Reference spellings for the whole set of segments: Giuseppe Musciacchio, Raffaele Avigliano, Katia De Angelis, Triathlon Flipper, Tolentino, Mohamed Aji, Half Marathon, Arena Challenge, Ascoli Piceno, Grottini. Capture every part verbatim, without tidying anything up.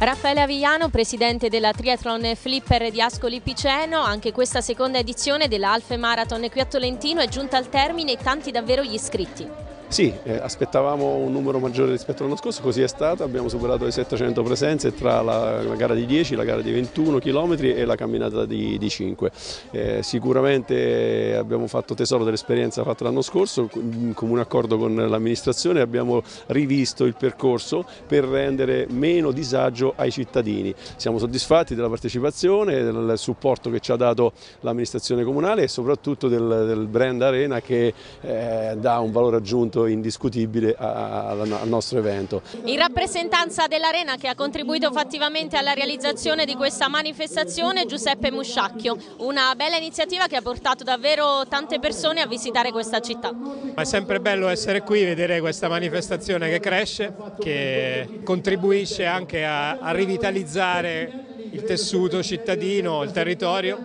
Raffaele Avigliano, presidente della Triathlon Flipper di Ascoli Piceno, anche questa seconda edizione della Half Marathon qui a Tolentino è giunta al termine e tanti davvero gli iscritti. Sì, eh, aspettavamo un numero maggiore rispetto all'anno scorso, così è stato, abbiamo superato le settecento presenze tra la, la gara di dieci, la gara di ventuno chilometri e la camminata di, di cinque. Eh, sicuramente abbiamo fatto tesoro dell'esperienza fatta l'anno scorso, in comune accordo con l'amministrazione abbiamo rivisto il percorso per rendere meno disagio ai cittadini. Siamo soddisfatti della partecipazione, del supporto che ci ha dato l'amministrazione comunale e soprattutto del, del brand Arena che eh, dà un valore aggiunto indiscutibile al nostro evento. In rappresentanza dell'Arena, che ha contribuito fattivamente alla realizzazione di questa manifestazione, Giuseppe Musciacchio, una bella iniziativa che ha portato davvero tante persone a visitare questa città. È sempre bello essere qui, vedere questa manifestazione che cresce, che contribuisce anche a, a rivitalizzare il tessuto cittadino, il territorio.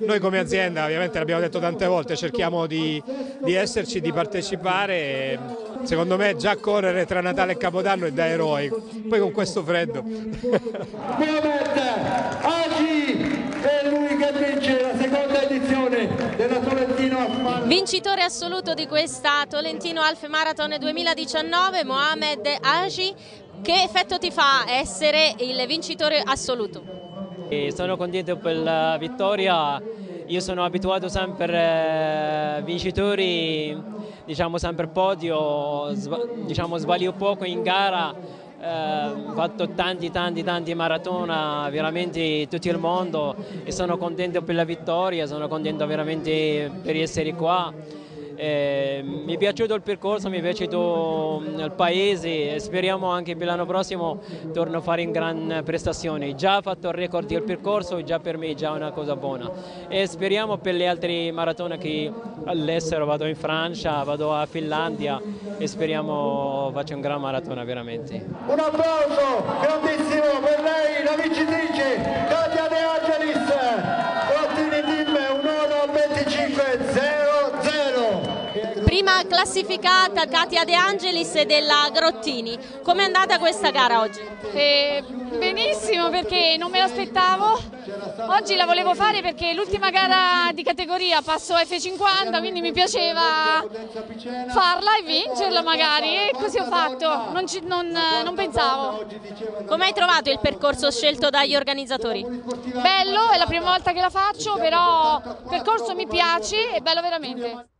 Noi come azienda, ovviamente l'abbiamo detto tante volte, cerchiamo di, di esserci, di partecipare e secondo me già correre tra Natale e Capodanno è da eroi, poi con questo freddo. Mohamed Aji è lui che vince la seconda edizione della Tolentino Half Marathon. Vincitore assoluto di questa Tolentino Half Marathon duemiladiciannove, Mohamed Aji, che effetto ti fa essere il vincitore assoluto? Sono contento per la vittoria, io sono abituato sempre a vincitori, diciamo sempre podio, diciamo sbaglio poco in gara, ho eh, fatto tanti tanti tanti maratona veramente tutto il mondo e sono contento per la vittoria, sono contento veramente per essere qua. Eh, mi è piaciuto il percorso, mi è piaciuto il paese e speriamo anche che l'anno prossimo torno a fare in gran prestazione. Già ho fatto il record del percorso, già per me è già una cosa buona e speriamo per le altre maratone che all'estero, vado in Francia, vado a Finlandia e speriamo faccia un gran maratona veramente. Un applauso grandissimo per lei, la vincitrice Katia De Angelis, Grottini team un'ora venticinque zero. Prima classificata Katia De Angelis della Grottini, com'è andata questa gara oggi? Eh, benissimo, perché non me l'aspettavo, oggi la volevo fare perché l'ultima gara di categoria passo F cinquanta, quindi mi piaceva farla e vincerla magari e così ho fatto, non, ci, non, non pensavo. Come hai trovato il percorso scelto dagli organizzatori? Bello, è la prima volta che la faccio, però il percorso mi piace, è bello veramente.